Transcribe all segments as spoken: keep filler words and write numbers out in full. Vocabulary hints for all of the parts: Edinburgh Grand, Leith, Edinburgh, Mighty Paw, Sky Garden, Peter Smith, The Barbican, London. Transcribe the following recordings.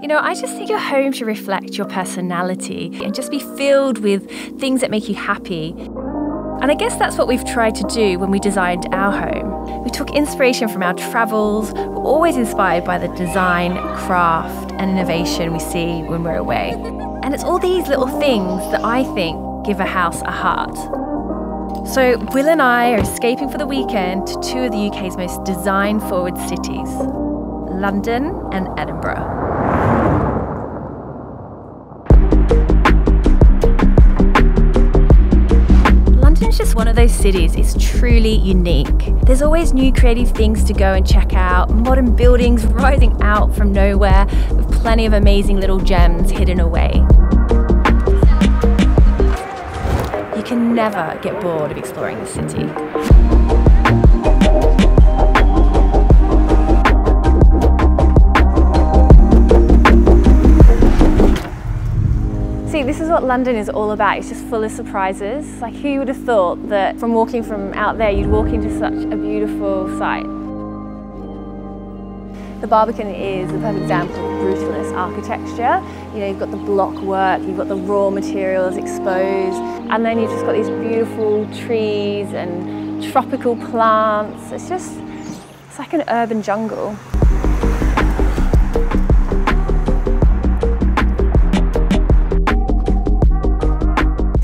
You know, I just think your home should reflect your personality and just be filled with things that make you happy. And I guess that's what we've tried to do when we designed our home. We took inspiration from our travels. We're always inspired by the design, craft, and innovation we see when we're away. And it's all these little things that I think give a house a heart. So Will and I are escaping for the weekend to two of the U K's most design-forward cities, London and Edinburgh. Just one of those cities is truly unique. There's always new creative things to go and check out, modern buildings rising out from nowhere with plenty of amazing little gems hidden away. You can never get bored of exploring the city. See, this is what London is all about. It's just full of surprises. Like, who would have thought that from walking from out there you'd walk into such a beautiful sight? The Barbican is the perfect example of brutalist architecture. You know, you've got the block work, you've got the raw materials exposed, and then you've just got these beautiful trees and tropical plants. It's just, it's like an urban jungle.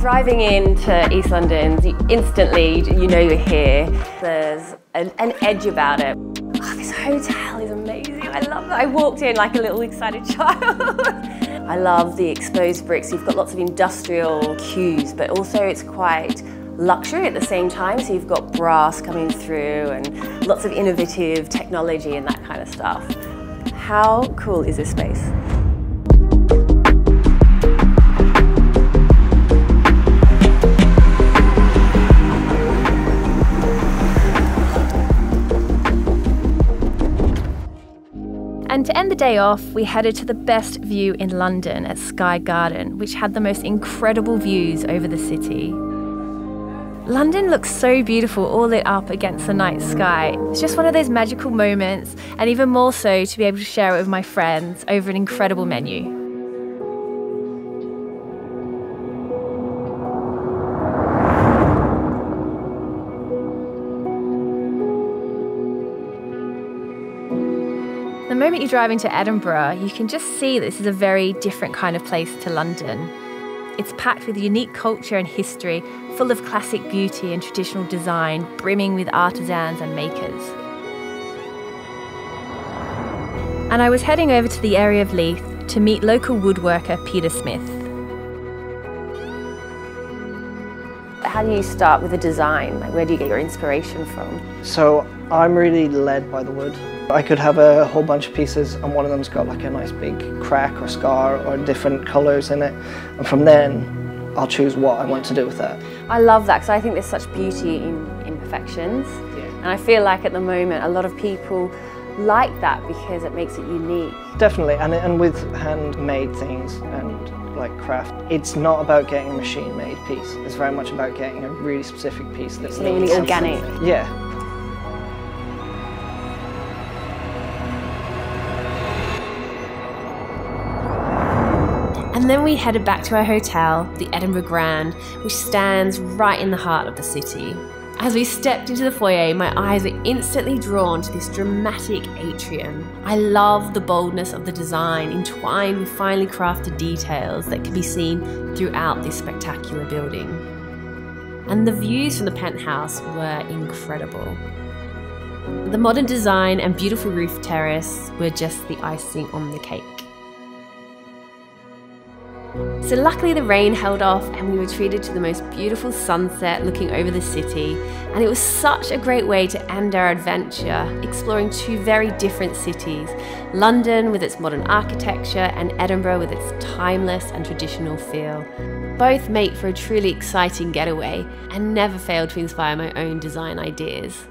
Driving into East London, you instantly you know you're here. There's an, an edge about it. Oh, this hotel is amazing. I love that. I walked in like a little excited child. I love the exposed bricks. You've got lots of industrial cues, but also it's quite luxury at the same time. So you've got brass coming through and lots of innovative technology and that kind of stuff. How cool is this space? And to end the day off, we headed to the best view in London at Sky Garden, which had the most incredible views over the city. London looks so beautiful, all lit up against the night sky. It's just one of those magical moments, and even more so to be able to share it with my friends over an incredible menu. The moment you drive into Edinburgh, you can just see that this is a very different kind of place to London. It's packed with unique culture and history, full of classic beauty and traditional design, brimming with artisans and makers. And I was heading over to the area of Leith to meet local woodworker Peter Smith. How do you start with a design? Like, where do you get your inspiration from? So I'm really led by the wood. I could have a whole bunch of pieces and one of them's got like a nice big crack or scar or different colours in it, and from then I'll choose what I want to do with that. I love that, because I think there's such beauty in imperfections, yeah. And I feel like at the moment a lot of people like that because it makes it unique. Definitely, and, and with handmade things and like craft, it's not about getting a machine made piece, it's very much about getting a really specific piece that's really organic. Yeah. And then we headed back to our hotel, the Edinburgh Grand, which stands right in the heart of the city. As we stepped into the foyer, my eyes were instantly drawn to this dramatic atrium. I love the boldness of the design, entwined with finely crafted details that can be seen throughout this spectacular building. And the views from the penthouse were incredible. The modern design and beautiful roof terrace were just the icing on the cake. So luckily the rain held off and we were treated to the most beautiful sunset looking over the city, and it was such a great way to end our adventure, exploring two very different cities, London with its modern architecture and Edinburgh with its timeless and traditional feel. Both make for a truly exciting getaway and never fail to inspire my own design ideas.